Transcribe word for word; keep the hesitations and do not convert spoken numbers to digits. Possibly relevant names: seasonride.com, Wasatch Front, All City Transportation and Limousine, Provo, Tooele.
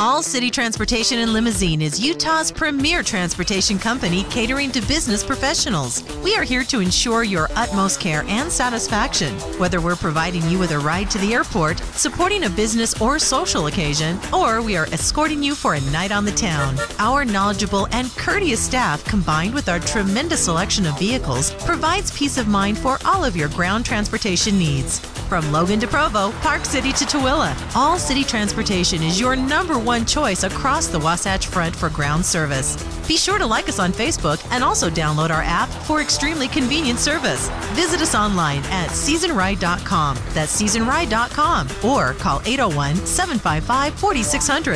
All City Transportation and Limousine is Utah's premier transportation company catering to business professionals. We are here to ensure your utmost care and satisfaction. Whether we're providing you with a ride to the airport, supporting a business or social occasion, or we are escorting you for a night on the town, our knowledgeable and courteous staff combined with our tremendous selection of vehicles provides peace of mind for all of your ground transportation needs. From Logan to Provo, Park City to Tooele, All City Transportation is your number one choice across the Wasatch Front for ground service. Be sure to like us on Facebook and also download our app for extremely convenient service. Visit us online at season ride dot com. That's season ride dot com or call eight oh one, seven five five, four six zero zero.